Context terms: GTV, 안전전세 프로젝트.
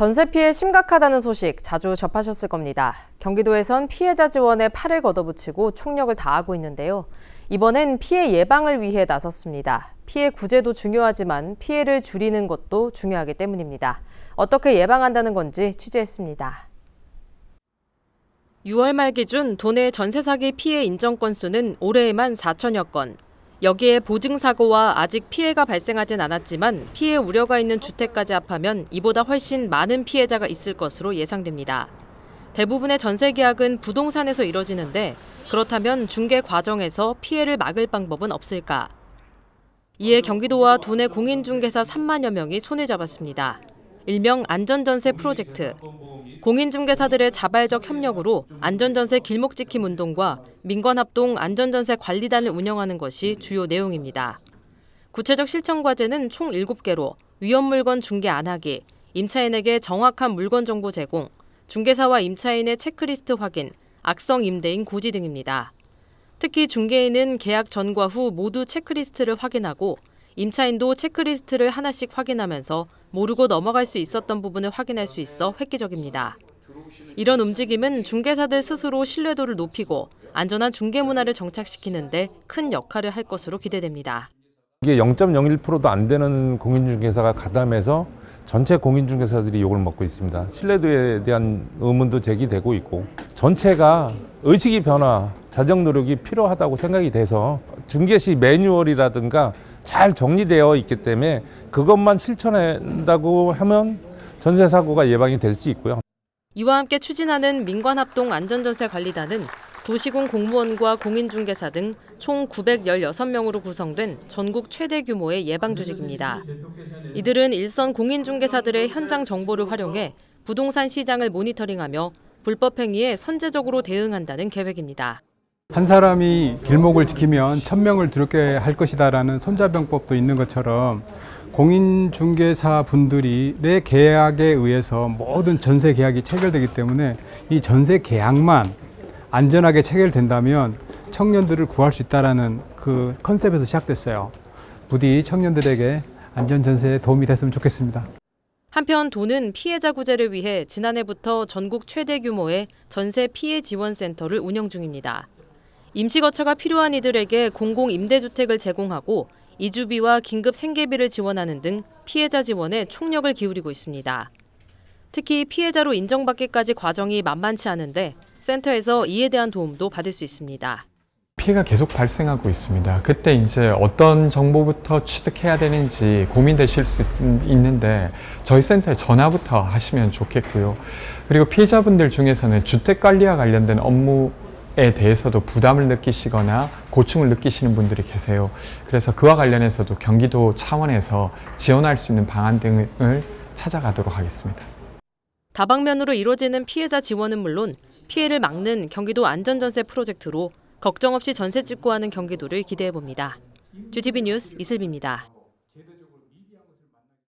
전세 피해 심각하다는 소식 자주 접하셨을 겁니다. 경기도에선 피해자 지원에 팔을 걷어붙이고 총력을 다하고 있는데요. 이번엔 피해 예방을 위해 나섰습니다. 피해 구제도 중요하지만 피해를 줄이는 것도 중요하기 때문입니다. 어떻게 예방한다는 건지 취재했습니다. 6월 말 기준 도내 전세 사기 피해 인정 건수는 올해에만 4천여 건. 여기에 보증사고와 아직 피해가 발생하진 않았지만 피해 우려가 있는 주택까지 합하면 이보다 훨씬 많은 피해자가 있을 것으로 예상됩니다. 대부분의 전세 계약은 부동산에서 이뤄지는데 그렇다면 중개 과정에서 피해를 막을 방법은 없을까? 이에 경기도와 도내 공인중개사 3만여 명이 손을 잡았습니다. 일명 안전전세 프로젝트. 공인중개사들의 자발적 협력으로 안전전세 길목지킴 운동과 민관합동 안전전세 관리단을 운영하는 것이 주요 내용입니다. 구체적 실천 과제는 총 7개로 위험물건 중개 안 하기, 임차인에게 정확한 물건 정보 제공, 중개사와 임차인의 체크리스트 확인, 악성 임대인 고지 등입니다. 특히 중개인은 계약 전과 후 모두 체크리스트를 확인하고 임차인도 체크리스트를 하나씩 확인하면서 모르고 넘어갈 수 있었던 부분을 확인할 수 있어 획기적입니다. 이런 움직임은 중개사들 스스로 신뢰도를 높이고 안전한 중개 문화를 정착시키는 데 큰 역할을 할 것으로 기대됩니다. 이게 0.01%도 안 되는 공인중개사가 가담해서 전체 공인중개사들이 욕을 먹고 있습니다. 신뢰도에 대한 의문도 제기되고 있고 전체가 의식이 변화, 자정 노력이 필요하다고 생각이 돼서 중개시 매뉴얼이라든가 잘 정리되어 있기 때문에 그것만 실천한다고 하면 전세 사고가 예방이 될 수 있고요. 이와 함께 추진하는 민관합동 안전전세관리단은 도시군 공무원과 공인중개사 등 총 916명으로 구성된 전국 최대 규모의 예방조직입니다. 이들은 일선 공인중개사들의 현장 정보를 활용해 부동산 시장을 모니터링하며 불법 행위에 선제적으로 대응한다는 계획입니다. 한 사람이 길목을 지키면 1000명을 두렵게 할 것이다라는 손자병법도 있는 것처럼 공인중개사 분들이 내 계약에 의해서 모든 전세 계약이 체결되기 때문에 이 전세 계약만 안전하게 체결된다면 청년들을 구할 수 있다라는 그 컨셉에서 시작됐어요. 부디 청년들에게 안전전세에 도움이 됐으면 좋겠습니다. 한편 도는 피해자 구제를 위해 지난해부터 전국 최대 규모의 전세 피해 지원센터를 운영 중입니다. 임시거처가 필요한 이들에게 공공임대주택을 제공하고 이주비와 긴급 생계비를 지원하는 등 피해자 지원에 총력을 기울이고 있습니다. 특히 피해자로 인정받기까지 과정이 만만치 않은데 센터에서 이에 대한 도움도 받을 수 있습니다. 피해가 계속 발생하고 있습니다. 그때 이제 어떤 정보부터 취득해야 되는지 고민되실 수 있는데 저희 센터에 전화부터 하시면 좋겠고요. 그리고 피해자분들 중에서는 주택관리와 관련된 업무 에 대해서도 부담을 느끼시거나 고충을 느끼시는 분들이 계세요. 그래서 그와 관련해서도 경기도 차원에서 지원할 수 있는 방안 등을 찾아가도록 하겠습니다. 다방면으로 이루어지는 피해자 지원은 물론 피해를 막는 경기도 안전전세 프로젝트로 걱정 없이 전세 집고하는 경기도를 기대해봅니다. GTV 뉴스 이슬비입니다.